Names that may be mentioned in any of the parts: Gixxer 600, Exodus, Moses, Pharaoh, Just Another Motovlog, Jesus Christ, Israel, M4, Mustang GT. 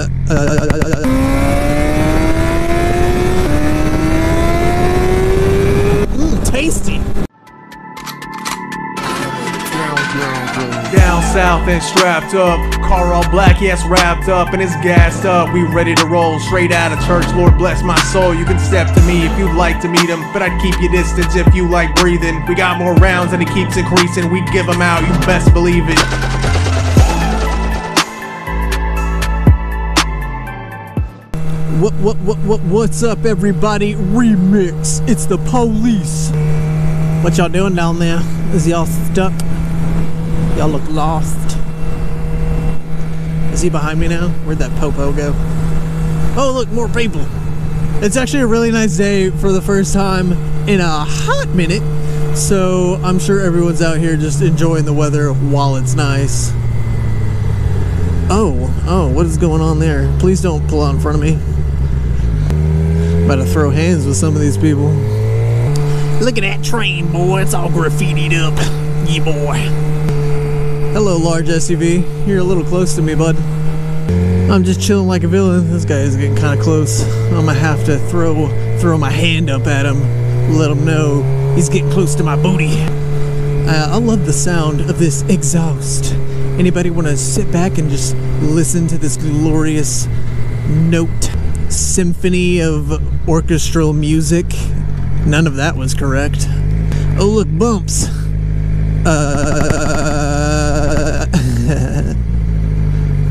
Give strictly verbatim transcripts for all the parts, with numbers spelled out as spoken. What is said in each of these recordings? Uh, uh, uh, uh, uh. Mmm, tasty! Down south and strapped up, car all black, yes, wrapped up and it's gassed up. We ready to roll straight out of church. Lord bless my soul. You can step to me if you'd like to meet him, but I'd keep your distance if you like breathing. We got more rounds and it keeps increasing. We give them out, you best believe it. What, what, what, what, what's up, everybody? Remix. It's the police. What y'all doing down there? Is y'all stuck? Y'all look lost. Is he behind me now? Where'd that popo go? Oh, look, more people. It's actually a really nice day for the first time in a hot minute. So I'm sure everyone's out here just enjoying the weather while it's nice. Oh, oh, what is going on there? Please don't pull out in front of me. I'm about to throw hands with some of these people. Look at that train, boy. It's all graffitied up. Yeah, boy. Hello, large S U V. You're a little close to me, bud. I'm just chilling like a villain. This guy is getting kind of close. I'm gonna have to throw throw my hand up at him. Let him know he's getting close to my booty. Uh, I love the sound of this exhaust. Anybody want to sit back and just listen to this glorious note? Symphony of orchestral music. None of that was correct. Oh, look, bumps. Uh,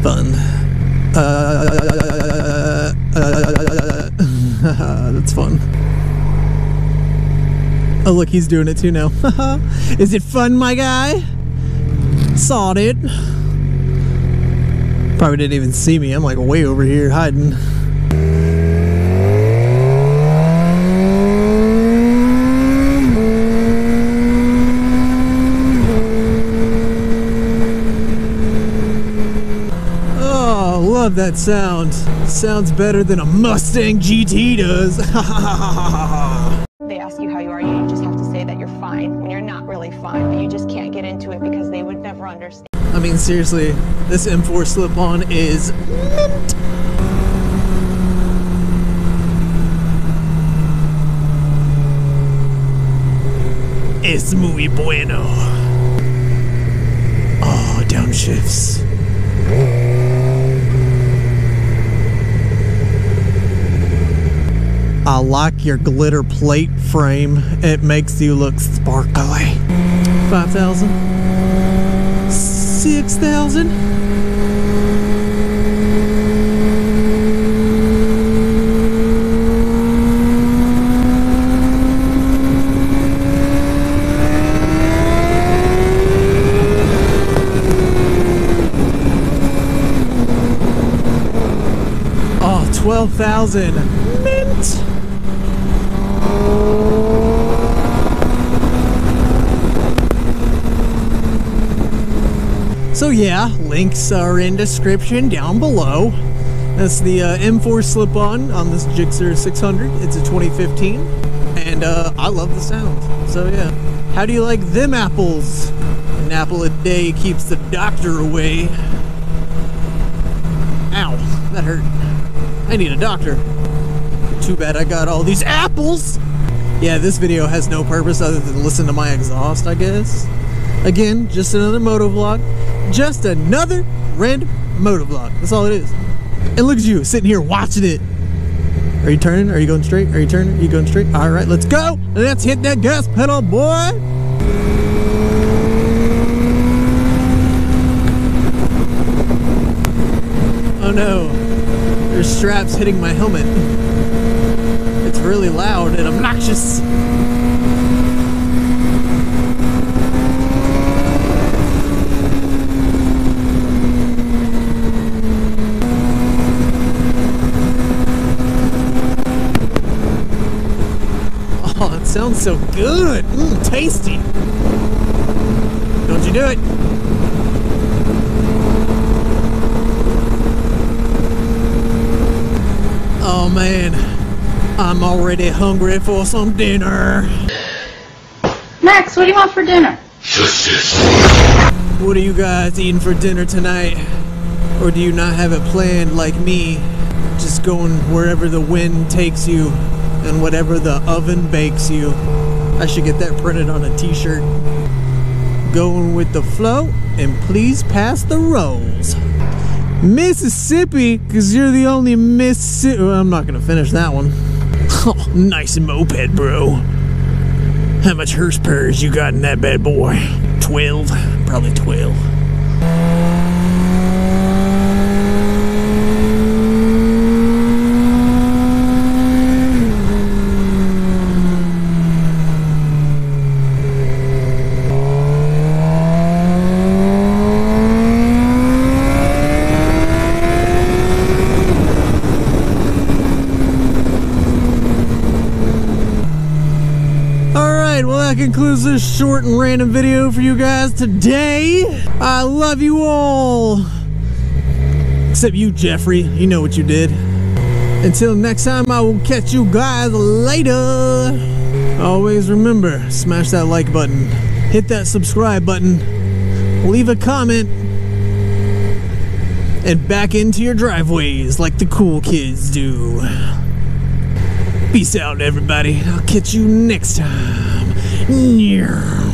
fun. Uh, uh, that's fun. Oh, look, he's doing it too now. Is it fun, my guy? Saw it. Probably didn't even see me. I'm like way over here hiding. Love that sound. Sounds better than a Mustang G T does. They ask you how you are, you just have to say that you're fine when you're not really fine, but you just can't get into it because they would never understand. I mean, seriously, this M four slip-on is mint. Es muy bueno. Oh, downshifts. I like your glitter plate frame. It makes you look sparkly. five thousand. six thousand. Oh, twelve thousand. Mint. So yeah, links are in description down below. That's the uh, M four slip-on on this Gixxer six hundred. It's a twenty fifteen, and uh, I love the sound. So yeah, how do you like them apples? An apple a day keeps the doctor away. Ow, that hurt. I need a doctor. Too bad I got all these apples. Yeah, this video has no purpose other than listen to my exhaust, I guess. Again, just another motovlog. Just another random motovlog. That's all it is. And look at you sitting here watching it. Are you turning? Are you going straight? Are you turning? Are you going straight? All right, let's go. Let's hit that gas pedal, boy. Oh no, there's straps hitting my helmet. It's really loud and obnoxious. Sounds so good. Mmm, tasty. Don't you do it. Oh man, I'm already hungry for some dinner. Max, what do you want for dinner? What are you guys eating for dinner tonight? Or do you not have it planned like me, just going wherever the wind takes you and whatever the oven bakes you? I should get that printed on a t-shirt. Going with the flow, and please pass the rolls. Mississippi, because you're the only Mississippi. Well, I'm not going to finish that one. Oh, nice moped, bro. How much horsepower you got in that bad boy? twelve? Probably twelve. That concludes this short and random video for you guys today. I love you all. Except you, Jeffrey. You know what you did. Until next time, I will catch you guys later. Always remember, smash that like button. Hit that subscribe button. Leave a comment. And back into your driveways like the cool kids do. Peace out, everybody. I'll catch you next time. Yeah.